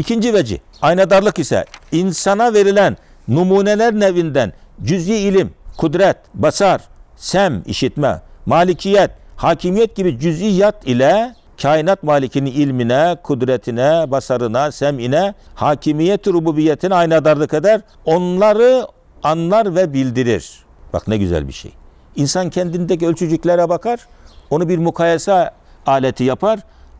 İkinci vecih, aynadarlık ise insana verilen numuneler nevinden cüz'i ilim, kudret, basar, sem, işitme, malikiyet, hakimiyet gibi cüz'iyat ile kainat malikinin ilmine, kudretine, basarına, sem'ine, hakimiyet-i rububiyetine aynadarlık eder. Onları anlar ve bildirir. Bak ne güzel bir şey. İnsan kendindeki ölçücüklere bakar, onu bir mukayese aleti yapar,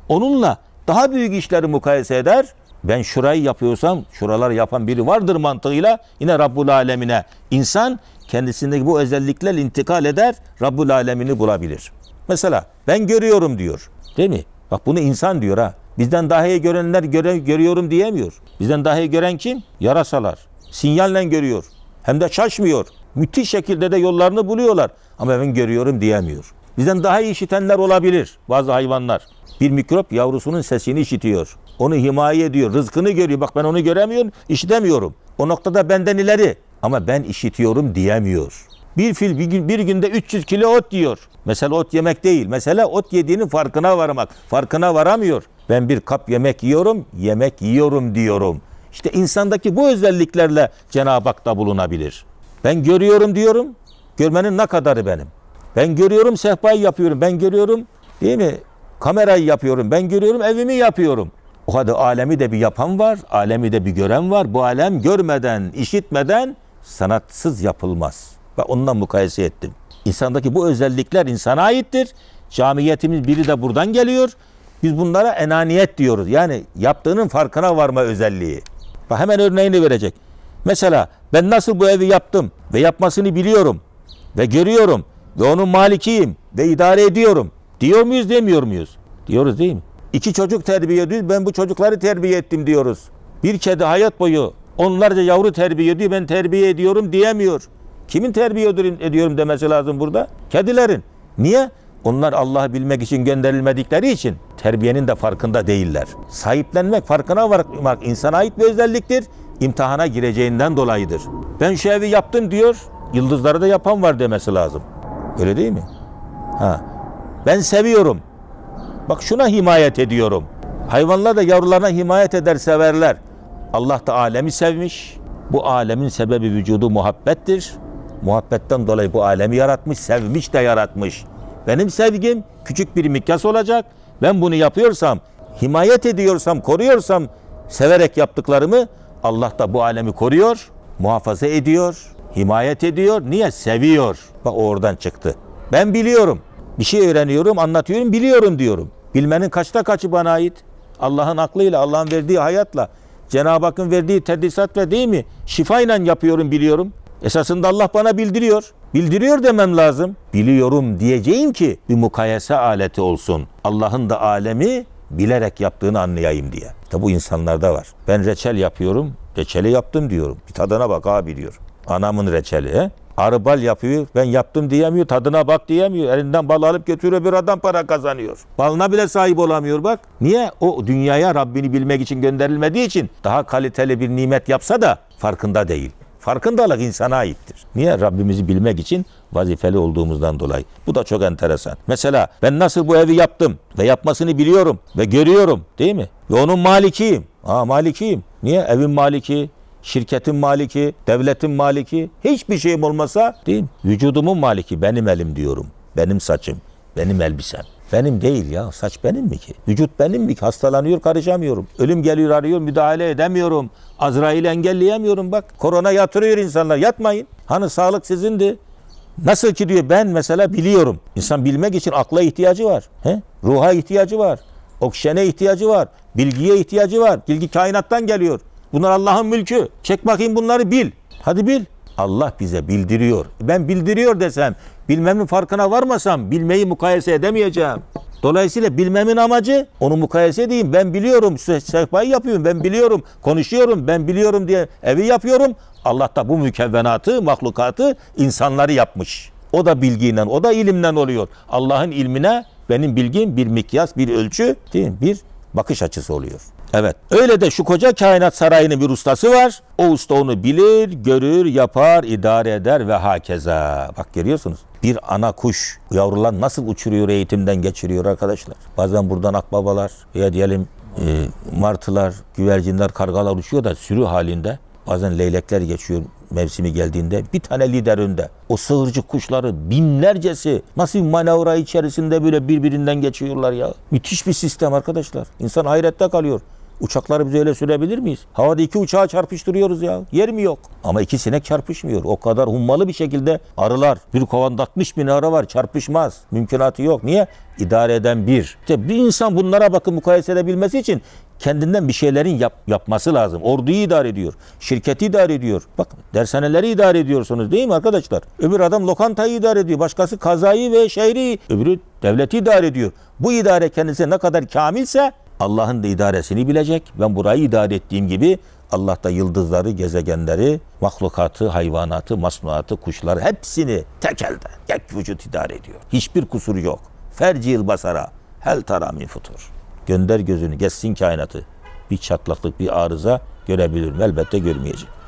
onunla daha büyük işleri mukayese eder. Ben şurayı yapıyorsam, şuraları yapan biri vardır mantığıyla yine Rabbul Alemine. İnsan kendisindeki bu özelliklerle intikal eder, Rabbul Alemini bulabilir. Mesela ben görüyorum diyor. Değil mi? Bak bunu insan diyor ha. Bizden daha iyi görenler görüyorum diyemiyor. Bizden daha iyi gören kim? Yarasalar. Sinyalle görüyor. Hem de şaşmıyor. Müthiş şekilde de yollarını buluyorlar. Ama ben görüyorum diyemiyor. Bizden daha iyi işitenler olabilir bazı hayvanlar. Bir mikrop yavrusunun sesini işitiyor. Onu himaye ediyor. Rızkını görüyor. Bak ben onu göremiyorum, işitemiyorum. O noktada benden ileri. Ama ben işitiyorum diyemiyor. Bir fil bir günde 300 kilo ot yiyor. Mesela ot yemek değil. Mesela ot yediğinin farkına varmak. Farkına varamıyor. Ben bir kap yemek yiyorum diyorum. İşte insandaki bu özelliklerle Cenab-ı Hak da bulunabilir. Ben görüyorum diyorum. Görmenin ne kadarı benim? Ben görüyorum sehpayı yapıyorum. Ben görüyorum değil mi? Kamerayı yapıyorum. Ben görüyorum evimi yapıyorum. O halde alemi de bir yapan var. Alemi de bir gören var. Bu alem görmeden, işitmeden sanatsız yapılmaz. Ve ondan mukayese ettim. İnsandaki bu özellikler insana aittir. Camiyetimiz biri de buradan geliyor. Biz bunlara enaniyet diyoruz. Yani yaptığının farkına varma özelliği. Bak hemen örneğini verecek. Mesela ben nasıl bu evi yaptım ve yapmasını biliyorum ve görüyorum ve onun malikiyim ve idare ediyorum. Diyor muyuz demiyor muyuz? Diyoruz değil mi? 2 çocuk terbiye ediyoruz. Ben bu çocukları terbiye ettim diyoruz. Bir kedi hayat boyu onlarca yavru terbiye ediyor. Ben terbiye ediyorum diyemiyor. Kimin terbiye ediyorum demesi lazım burada? Kedilerin. Niye? Onlar Allah'ı bilmek için gönderilmedikleri için terbiyenin de farkında değiller. Sahiplenmek, farkına varmak insana ait bir özelliktir. İmtihana gireceğinden dolayıdır. Ben şu evi yaptım diyor. Yıldızları da yapan var demesi lazım. Öyle değil mi? Ha. Ben seviyorum. Bak şuna himayet ediyorum. Hayvanlar da yavrularına himayet eder, severler. Allah da alemi sevmiş. Bu alemin sebebi vücudu muhabbettir. Muhabbetten dolayı bu alemi yaratmış, sevmiş de yaratmış. Benim sevgim küçük bir mikyas olacak. Ben bunu yapıyorsam, himayet ediyorsam, koruyorsam, severek yaptıklarımı Allah da bu alemi koruyor, muhafaza ediyor, himayet ediyor. Niye? Seviyor. Bak oradan çıktı. Ben biliyorum. Bir şey öğreniyorum, anlatıyorum, biliyorum diyorum. Bilmenin kaçta kaçı bana ait? Allah'ın aklıyla, Allah'ın verdiği hayatla, Cenab-ı Hakk'ın verdiği tedrisat ve değil mi? Şifayla yapıyorum, biliyorum. Esasında Allah bana bildiriyor. Bildiriyor demem lazım. Biliyorum diyeceğim ki bir mukayese aleti olsun. Allah'ın da alemi bilerek yaptığını anlayayım diye. İşte bu insanlarda var. Ben reçel yapıyorum. Reçeli yaptım diyorum. Bir tadına bak abi diyor. Anamın reçeli. He? Arı bal yapıyor. Ben yaptım diyemiyor. Tadına bak diyemiyor. Elinden bal alıp götürüyor. Bir adam para kazanıyor. Balına bile sahip olamıyor bak. Niye? O dünyaya Rabbini bilmek için gönderilmediği için daha kaliteli bir nimet yapsa da farkında değil. Farkındalık insana aittir. Niye? Rabbimizi bilmek için vazifeli olduğumuzdan dolayı. Bu da çok enteresan. Mesela ben nasıl bu evi yaptım ve yapmasını biliyorum ve görüyorum değil mi? Ve onun malikiyim. Aa malikiyim. Niye? Evin maliki, şirketin maliki, devletin maliki. Hiçbir şeyim olmasa değil mi? Vücudumun maliki. Benim elim diyorum. Benim saçım. Benim elbisem. Benim değil ya. Saç benim mi ki? Vücut benim mi ki? Hastalanıyor, karışamıyorum. Ölüm geliyor, arıyor, müdahale edemiyorum. Azrail'i engelleyemiyorum bak. Korona yatırıyor insanlar. Yatmayın. Hani sağlık sizindi. Nasıl ki diyor ben mesela biliyorum. İnsan bilmek için akla ihtiyacı var. He? Ruha ihtiyacı var. Oksijene ihtiyacı var. Bilgiye ihtiyacı var. Bilgi kainattan geliyor. Bunlar Allah'ın mülkü. Çek bakayım bunları bil. Hadi bil. Allah bize bildiriyor. Ben bildiriyor desem, bilmemin farkına varmasam bilmeyi mukayese edemeyeceğim. Dolayısıyla bilmemin amacı onu mukayese edeyim. Ben biliyorum, sehpayı yapıyorum, ben biliyorum, konuşuyorum, ben biliyorum diye evi yapıyorum. Allah da bu mükevvenatı, mahlukatı, insanları yapmış. O da bilgiyle, o da ilimden oluyor. Allah'ın ilmine benim bilgim bir mikyas, bir ölçü, değil mi? Bir bakış açısı oluyor. Evet. Öyle de şu koca kainat sarayının bir ustası var. O usta onu bilir, görür, yapar, idare eder ve hakeza. Bak görüyorsunuz. Bir ana kuş yavrular nasıl uçuruyor, eğitimden geçiriyor arkadaşlar. Bazen buradan akbabalar veya diyelim martılar, güvercinler, kargalar uçuyor da sürü halinde. Bazen leylekler geçiyor mevsimi geldiğinde. Bir tane lider önde. O sığırcık kuşları binlercesi nasıl manevra içerisinde böyle birbirinden geçiyorlar ya. Müthiş bir sistem arkadaşlar. İnsan hayrette kalıyor. Uçakları bize öyle sürebilir miyiz? Havada iki uçağı çarpıştırıyoruz ya. Yer mi yok? Ama iki sinek çarpışmıyor. O kadar hummalı bir şekilde arılar. Bir kovanda 60.000 arı var. Çarpışmaz. Mümkünatı yok. Niye? İdare eden bir. İşte bir insan bunlara bakın mukayese edebilmesi için kendinden bir şeylerin yapması lazım. Orduyu idare ediyor. Şirketi idare ediyor. Bak dershaneleri idare ediyorsunuz değil mi arkadaşlar? Öbür adam lokantayı idare ediyor. Başkası kazayı ve şehri. Öbürü devleti idare ediyor. Bu idare kendisi ne kadar kamilse Allah'ın da idaresini bilecek. Ben burayı idare ettiğim gibi Allah da yıldızları, gezegenleri, mahlukatı, hayvanatı, masnuatı, kuşları hepsini tek elde, tek vücut idare ediyor. Hiçbir kusuru yok. Fercil basara, hel tara min futur. Gönder gözünü, gezsin kainatı. Bir çatlaklık, bir arıza görebilir mi? Elbette görmeyecek.